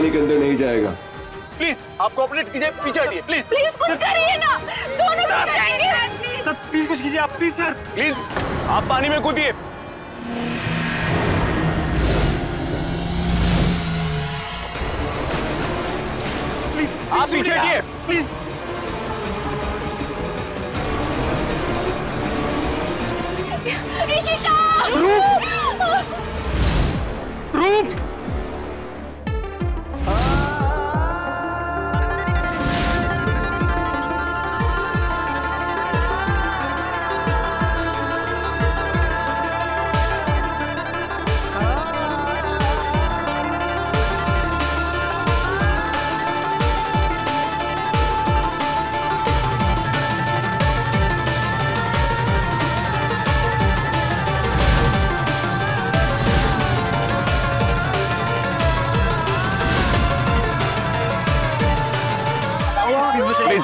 पानी के अंदर नहीं जाएगा। प्लीज आपको अपने पीछे हटिए, प्लीज प्लीज कुछ करिए ना, दोनों डूब जाएंगे। सर प्लीज कुछ कीजिए आप, प्लीज सर प्लीज आप पानी में कूदिए। आप पीछे हटिए प्लीज। इशिका! रूप! रूप!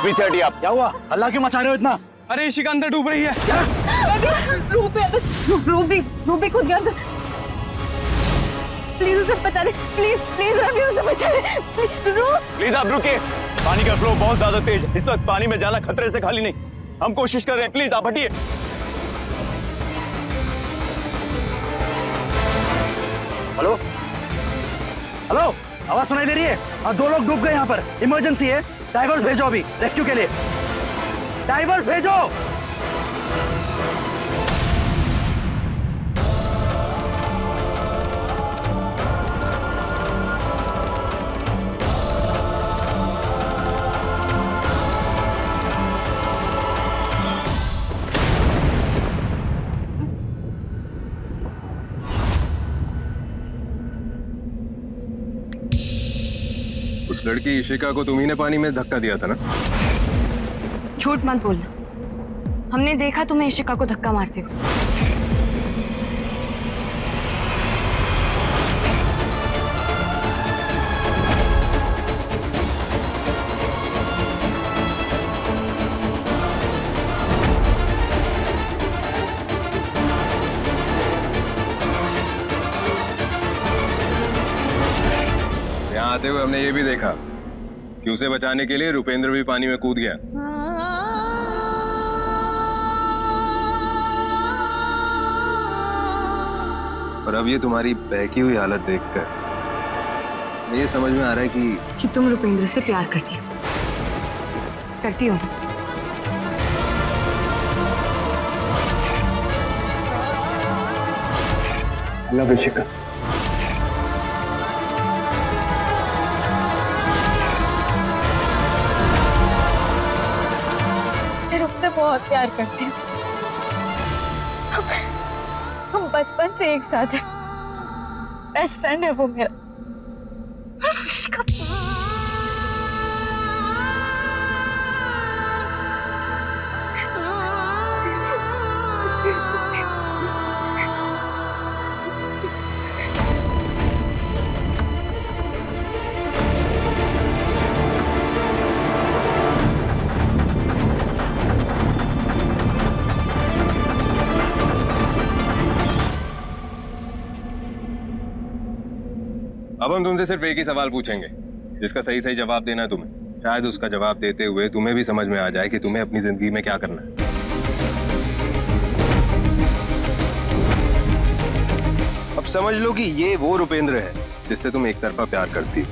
पीछे आप क्या हुआ? हल्ला क्यों मचा रहे हो इतना? अरे इशिका अंदर डूब रही है। रूपी खुद गया। प्लीज उसे बचा ले, प्लीज प्लीज रवि उसे बचा ले। प्लीज आप रुकिए, पानी का फ्लो बहुत ज्यादा तेज है, इस वक्त पानी में जाना खतरे से खाली नहीं। हम कोशिश कर रहे हैं, प्लीज आप हटिए। हेलो हेलो, आवाज सुनाई दे रही है? दो लोग डूब गए यहाँ पर, इमरजेंसी है। डाइवर्स भेजो अभी रेस्क्यू के लिए, डाइवर्स भेजो। लड़की इशिका को तुम ही ने पानी में धक्का दिया था ना? झूठ मत बोलना, हमने देखा तुम्हें इशिका को धक्का मारते हो। आते हुए हमने ये भी देखा कि उसे बचाने के लिए रुपेंद्र भी पानी में कूद गया। और अब ये तुम्हारी बहकी हुई हालत देखकर ये समझ में आ रहा है कि तुम रुपेंद्र से प्यार करती हो ना? लव इशिका। बहुत प्यार करते हैं हम, बचपन से एक साथ हैं, बेस्ट फ्रेंड है वो मेरा। अब हम तुमसे सिर्फ एक ही सवाल पूछेंगे जिसका सही सही जवाब देना है तुम्हें। शायद उसका जवाब देते हुए तुम्हें भी समझ में आ जाए कि तुम्हें अपनी जिंदगी में क्या करना है। अब समझ लो कि ये वो रुपेंद्र है जिससे तुम एक तरफा प्यार करती हो,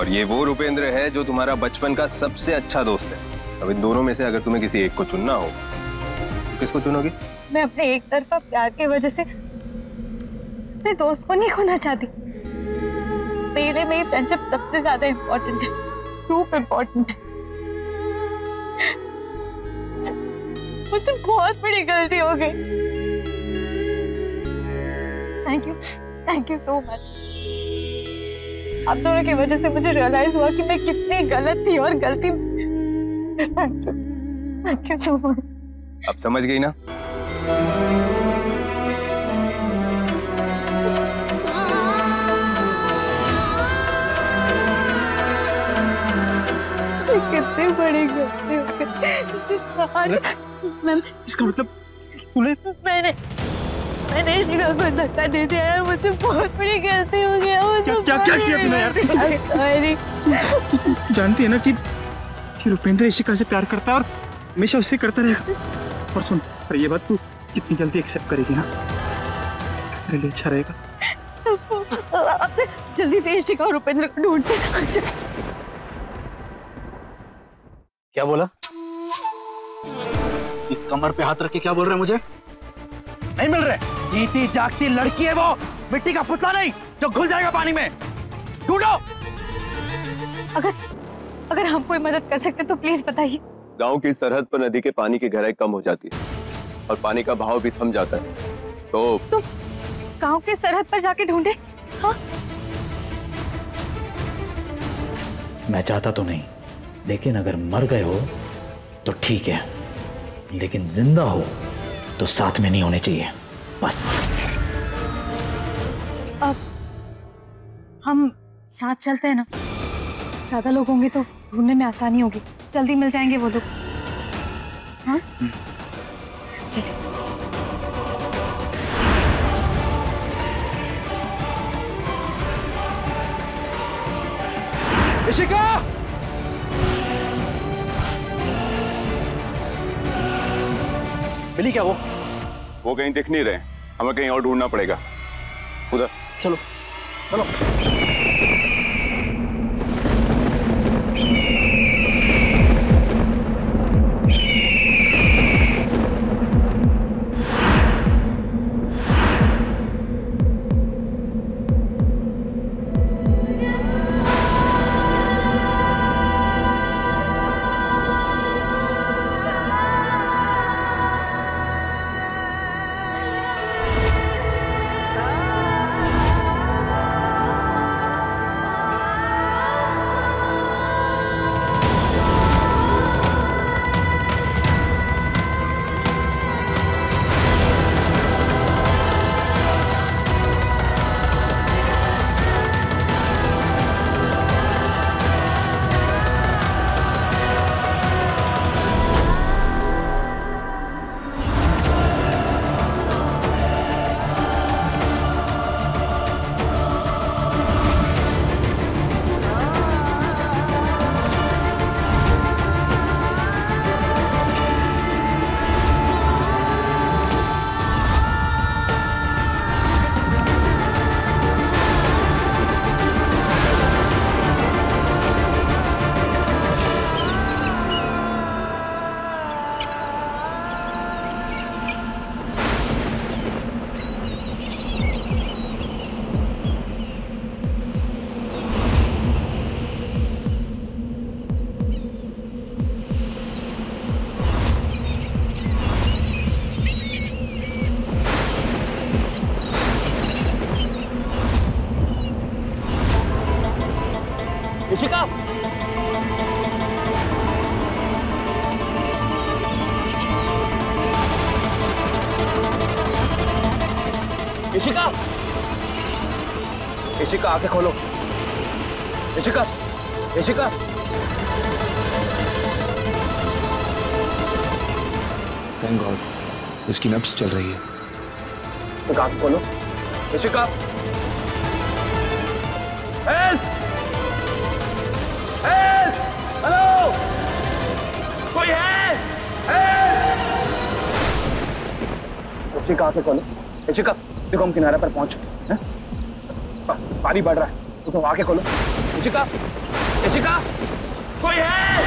और ये वो रुपेंद्र है जो तुम्हारा बचपन का सबसे अच्छा दोस्त है। अब इन दोनों में से अगर तुम्हें किसी एक को चुनना हो तो किसको चुनोगी? मैं अपने एक तरफा प्यार की वजह से अपने दोस्त को नहीं खोना चाहती। मेरे में फ्रेंडशिप सबसे ज्यादा इम्पोर्टेंट है, खूब इम्पोर्टेंट है। मुझसे बहुत बड़ी गलती हो गई। Thank you so much. आप दोनों की वजह से मुझे रियलाइज हुआ कि मैं कितनी गलत थी और गलती। Thank you so much. अब समझ गई ना? कितनी बड़ी गलती हो गई। इसका मतलब मैंने मैंने इशिका को धक्का दे दिया है, मुझसे बहुत बड़ी गलती हो गई है। क्या क्या क्या किया तूने यार? जानती है ना कि रुपेंद्र इशिका से प्यार करता है और हमेशा उससे करता रहेगा। और सुन, पर ये बात तू जितनी जल्दी एक्सेप्ट करेगी ना, तेरे लिए अच्छा रहेगा। अब तो जल्दी से इशिका और रुपेंद्र को ढूंढते। क्या बोला? कमर पे हाथ रख के क्या बोल रहे हैं? मुझे नहीं मिल रहे। जीती जागती लड़की है वो, मिट्टी का पुतला नहीं जो घुल जाएगा पानी में। ढूंढो। अगर हम कोई मदद कर सकते तो प्लीज बताइए। गांव की सरहद पर नदी के पानी की गहराई कम हो जाती है और पानी का भाव भी थम जाता है। तो गांव के सरहद पर जाके ढूंढे। हाँ? मैं चाहता तो नहीं, लेकिन अगर मर गए हो तो ठीक है, लेकिन जिंदा हो तो साथ में नहीं होने चाहिए। बस अब हम साथ चलते हैं ना, ज्यादा लोग होंगे तो ढूंढने में आसानी होगी, जल्दी मिल जाएंगे वो लोग। हाँ चलिए। इशिका! मिली क्या वो कहीं दिख नहीं रहे, हमें कहीं और ढूंढना पड़ेगा। उधर चलो चलो। इशिका, आंखें खोलो। इशिका, इशिका, थैंक गॉड इसकी नब्ज चल रही है। तो आंखें खोलो। इशिका, हेलो कोई है? इशिका आंखें खोलो। इशिका देखो, हम किनारे पर पहुंच चुके हैं, पानी बढ़ रहा है, तो आंखें खोलो। इशिका, इशिका, कोई है?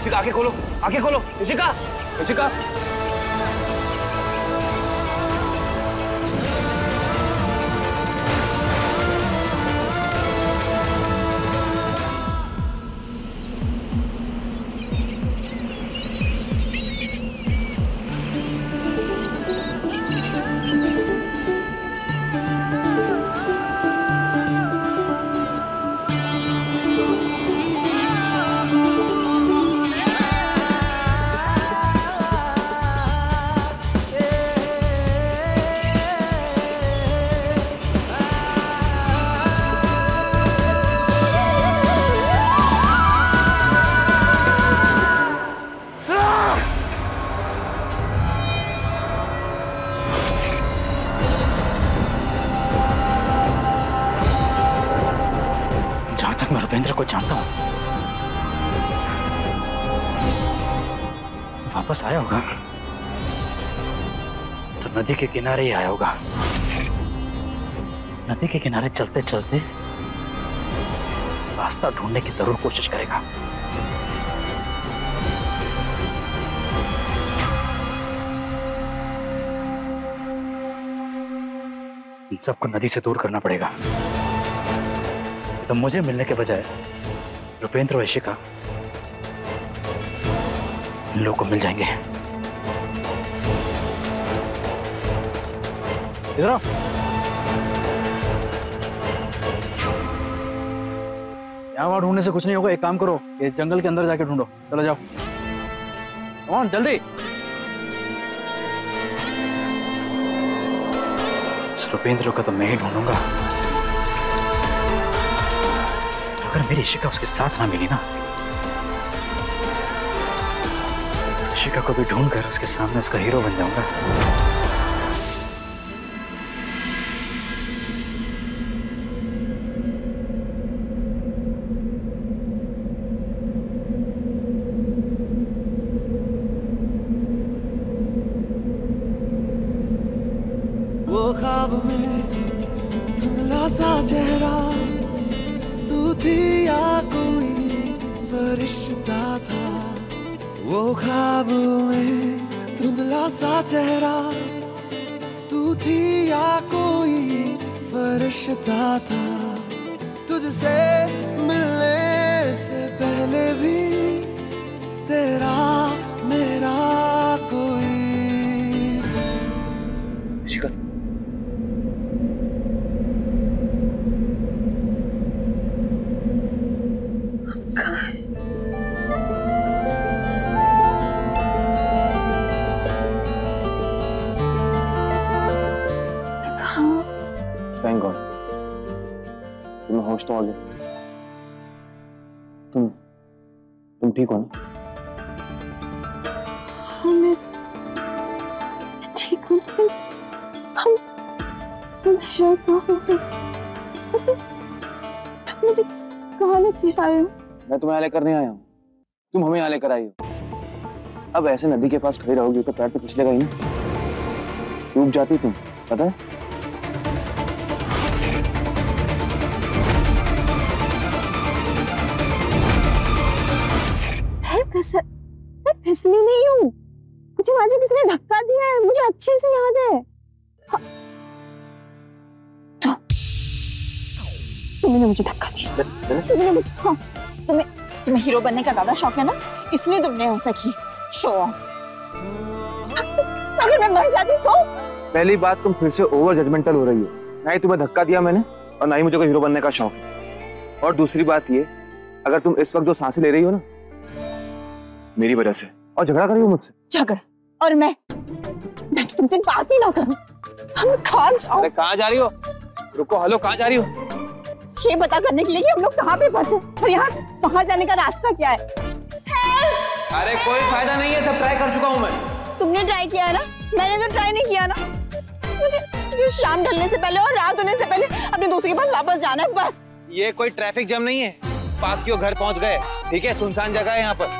इशिका आंखें खोलो, आंखें खोलो। इशिका, इशिका, को जानता हूं। वापस आया होगा तो नदी के किनारे ही आया होगा। नदी के किनारे चलते चलते रास्ता ढूंढने की जरूर कोशिश करेगा। सबको नदी से दूर करना पड़ेगा। तो मुझे मिलने के बजाय रुपेंद्र और इशिका इन लोगों को मिल जाएंगे। इधर आओ। यहाँ वहां ढूंढने से कुछ नहीं होगा। एक काम करो, ये जंगल के अंदर जाके ढूंढो। चलो जाओ, कौन जल्दी। रुपेंद्र का तो मैं ही ढूंढूंगा। अगर मेरी इशिका उसके साथ ना मिली ना, तो इशिका को भी ढूंढकर उसके सामने उसका हीरो बन जाऊंगा। तुम ठीक हो ना? हाँ, मैं ठीक हूँ। तुम मुझे कहाँ लेकर आए हो? मैं तुम्हें यहाँ लेकर नहीं आया हूँ, तुम हमें यहाँ लेकर आई हो। अब ऐसे नदी के पास खड़ी रहोगी तो पैर तो फिसलेगा ही ना, डूब जाती तुम, पता है? मैं फिसली नहीं हूँ, मुझे वहां से किसी ने धक्का दिया है, मुझे अच्छे से याद है। तुमने मुझे धक्का दिया। तुमने मुझे, हाँ, तुम्हें हीरो बनने का ज्यादा शौक है ना, इसलिए तुमने ऐसा किया, शो ऑफ। अगर मैं मर जाती तो? पहली बात, तुम फिर से ओवर जजमेंटल हो रही हो। ना ही तुम्हें धक्का दिया मैंने और ना ही मुझे कोई हीरो बनने का शौक है। और दूसरी बात ये, अगर तुम इस वक्त जो सांसें ले रही हो ना, मेरी वजह से, और झगड़ा करी हो मुझसे। झगड़ा? और मैं तुमसे बात ही ना करूं। हम कहाँ जाओ? अरे कहाँ जा रही हो? रुको, हेलो, कहाँ जा रही हो? ये पता करने के लिए कि हम लोग कहाँ पे फंसे और यहाँ बाहर जाने का रास्ता क्या है। अरे कोई फायदा नहीं है, सब ट्राई कर चुका हूँ मैं। तुमने ट्राई किया है ना, मैंने तो ट्राई नहीं किया ना। मुझे शाम ढलने से पहले और रात होने से पहले अपने दोस्त के पास वापस जाना है, बस। ये कोई ट्रैफिक जाम नहीं है, पास के घर पहुँच गए, ठीक है? सुनसान जगह है यहाँ पर।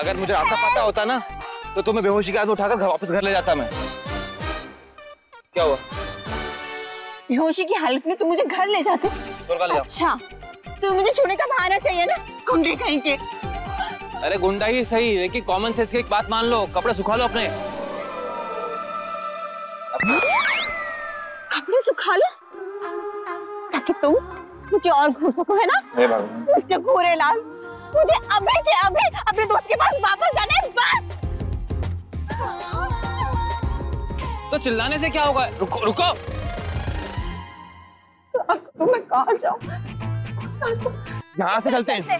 अगर मुझे रास्ता पता होता ना तो तुम्हें बेहोशी के हाथ में उठाकर वापस घर ले जाता मैं। क्या हुआ? बेहोशी की हालत में तुम मुझे घर ले जाते? अच्छा, तुम मुझे छूने का बहाना चाहिए ना, गुंडे कहीं के। अरे गुंडा ही सही, लेकिन कॉमन सेंस की एक बात मान लो, कपड़े सुखा लो अपने। कपड़े सुखा लो ताकि तुम मुझे और घूर सको, है ना? मुझसे घूरे लाल, मुझे अभी के अभी अपने दोस्त के पास वापस जाना है, बस। तो चिल्लाने से क्या होगा? रुको रुको, मैं कहाँ जाऊँ? यहाँ से चलते हैं।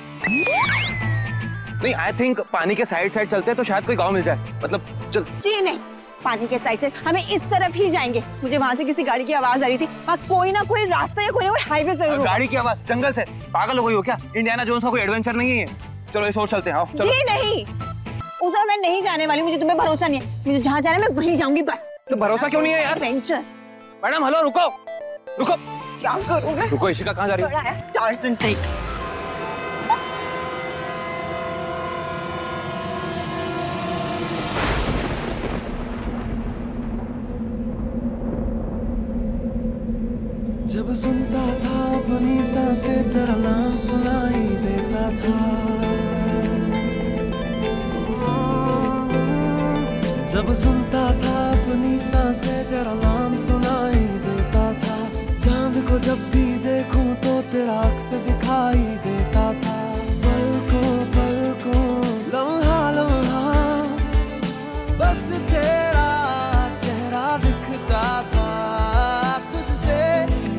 नहीं, आई थिंक पानी के साइड चलते हैं तो शायद कोई गांव मिल जाए। मतलब चल जी नहीं, पानी के साइड से हमें इस तरफ ही जाएंगे। मुझे वहाँ से किसी गाड़ी की आवाज आ रही थी, वहाँ कोई ना कोई रास्ता या कोई ना कोई हाईवे जरूर। गाड़ी की आवाज जंगल से? पागल हो गई हो क्या? इंडियाना जोन्स का कोई एडवेंचर नहीं है। चलो इस ओर चलते हैं। आओ, चलो। जी नहीं, उस ओर मैं नहीं जाने वाली, मुझे तुम्हें भरोसा नहीं है। मुझे जहाँ जाना है मैं वहीं जाऊंगी, बस। तो भरोसा क्यों नहीं है यार? एडवेंचर। मैडम हेलो, रुको रुको, क्या करूँ मैं? रुको, इशिका कहाँ जा रही है? तेरा नाम सुनाई देता था जब सुनता था अपनी सांसें, तेरा नाम सुनाई देता था। चांद को जब भी देखूं तो तेरा अक्स दिखाई देता था। पल को लम्हा लम्हा बस तेरा चेहरा दिखता था। तुझसे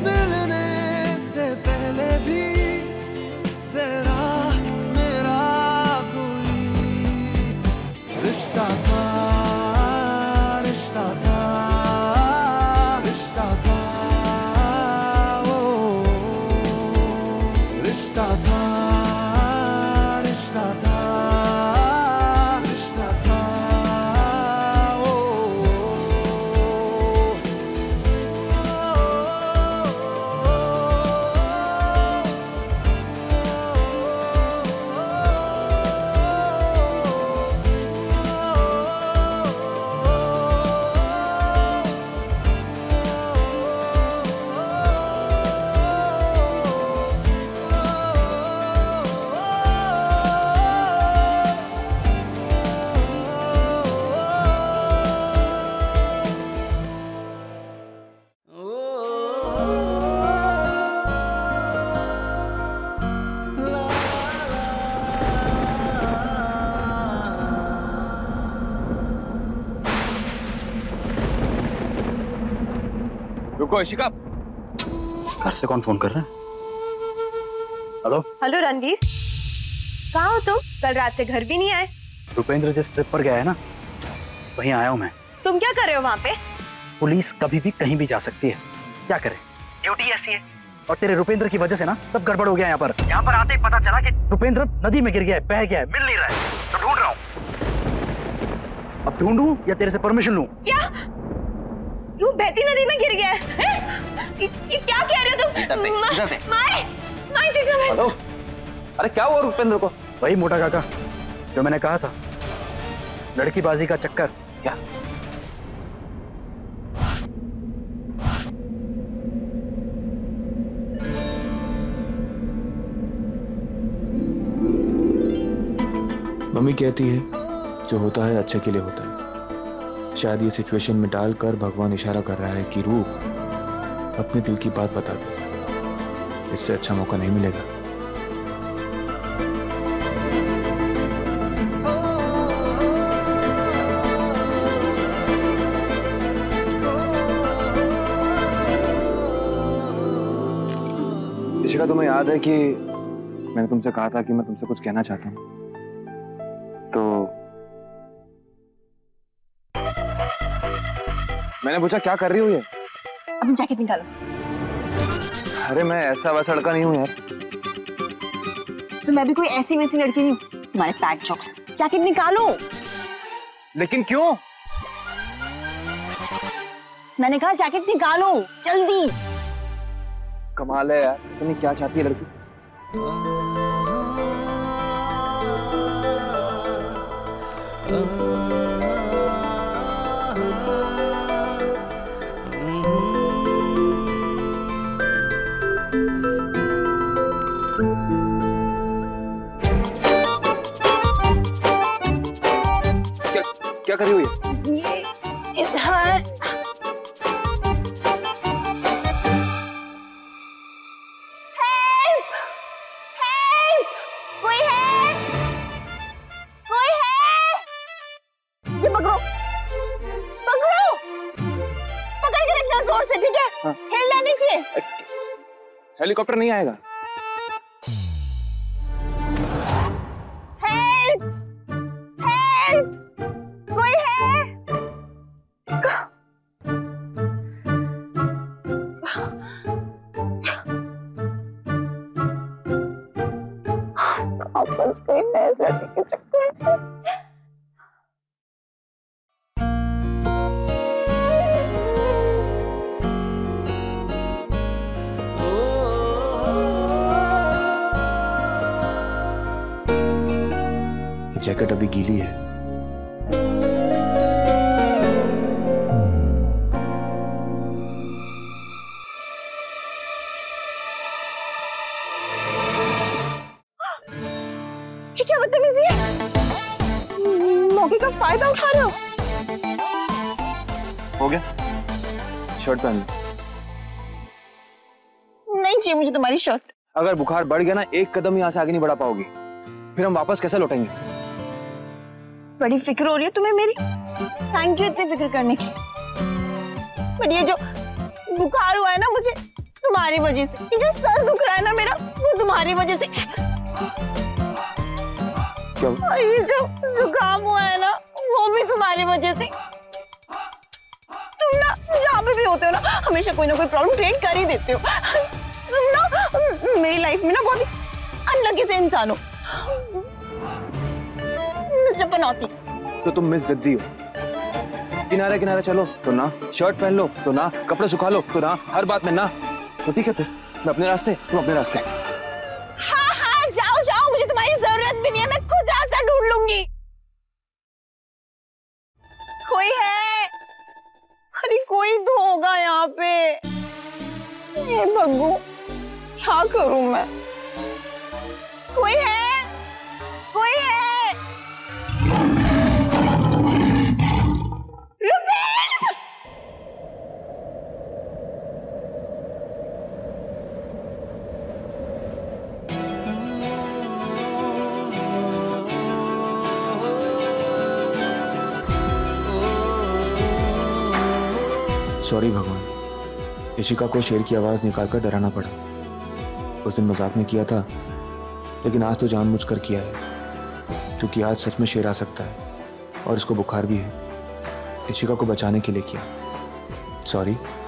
मिलने से पहले भी तेरा मेरा कोई रिश्ता था। इशिका, घर से कौन फोन कर रहा है? हेलो रणवीर, कहाँ हो तुम? कल रात से घर भी नहीं आए। रुपेंद्र जिस ट्रिप पर गया है ना, वहीं आया हूँ मैं। तुम क्या कर रहे हो वहाँ पे? पुलिस कभी भी कहीं भी जा सकती है, क्या करे, ड्यूटी ऐसी है। और तेरे रुपेंद्र की वजह से ना सब गड़बड़ हो गया। यहाँ पर आते ही पता चला कि रुपेंद्र नदी में गिर गया है, बह गया है, मिल नहीं रहा है, तो ढूंढ रहा हूँ। अब ढूंढूं या तेरे से परमिशन लूं? बहती नदी में गिर गया है। ये क्या कह रहे हो तुम? हेलो, अरे क्या हुआ रुपेंद्र को? वही मोटा काका जो मैंने कहा था, लड़कीबाजी का चक्कर। क्या मम्मी कहती है जो होता है अच्छे के लिए होता है। शायद ये सिचुएशन में डालकर भगवान इशारा कर रहा है कि रूप अपने दिल की बात बता दे, इससे अच्छा मौका नहीं मिलेगा। इशिका, तुम्हें याद है कि मैंने तुमसे कहा था कि मैं तुमसे कुछ कहना चाहता हूँ? तो मैंने पूछा क्या कर रही हो ये? अपनी जैकेट निकालो। अरे मैं ऐसा वैसा लड़का नहीं हूँ यार। तो मैं भी कोई ऐसी वैसी लड़की नहीं हूँ। तुम्हारे पैड जॉक्स। जैकेट निकालो। लेकिन क्यों? मैंने कहा जैकेट निकालो जल्दी। कमाल है यार, तुमने क्या चाहती है लड़की? क्या करी हुई है? इधर हेल्प! कोई है? ये पकड़ो, पकड़ के रखना जोर से, ठीक है? हाँ। हिलना नहीं चाहिए। हेलीकॉप्टर नहीं आएगा। जैकेट अभी गीली है, हो गया? शर्ट पहन लो। नहीं चाहिए मुझे तुम्हारी शर्ट। अगर बुखार बढ़ गया ना, एक कदम यहाँ से आगे नहीं बढ़ा पाओगी, फिर हम वापस कैसे लौटेंगे? बड़ी फिक्र हो रही है तुम्हें मेरी। थैंक यू इतनी फिक्र करने की, पर ये जो बुखार हुआ है ना मुझे तुम्हारी वजह से, ये जो सर दुख रहा है ना मेरा, वो तुम्हारी वजह से। क्या? और ये जो जुकाम हुआ है ना, वो भी तुम्हारी वजह से। तुम ना जहाँ पे भी होते हो ना, हमेशा कोई ना कोई प्रॉब्लम क्रिएट कर ही देते हो। तुम ना मेरी लाइफ में ना बहुत अनलकी से इंसान हो। मिस्टर पनौती, तो तुम मिस जिद्दी हो। किनारे किनारे चलो तो ना, शर्ट पहन लो तो ना, कपड़े सुखा लो तो ना, हर बात में ना। तो ठीक है, फिर मैं अपने रास्ते, तुम अपने रास्ते। हाँ हाँ, जाओ जाओ, मुझे तुम्हारी जरूरत भी नहीं है, मैं खुद रास्ता ढूंढ लूंगी। कोई है? अरे कोई तो होगा यहाँ पे। ये भगू, क्या करूं मैं? कोई है? कोई है? रुपेंद्र! सॉरी भगवान, इशिका को शेर की आवाज निकालकर डराना पड़ा। उस दिन मजाक में किया था, लेकिन आज तो जानबूझकर किया है, क्योंकि आज सच में शेर आ सकता है और इसको बुखार भी है। इशिका को बचाने के लिए किया। सॉरी।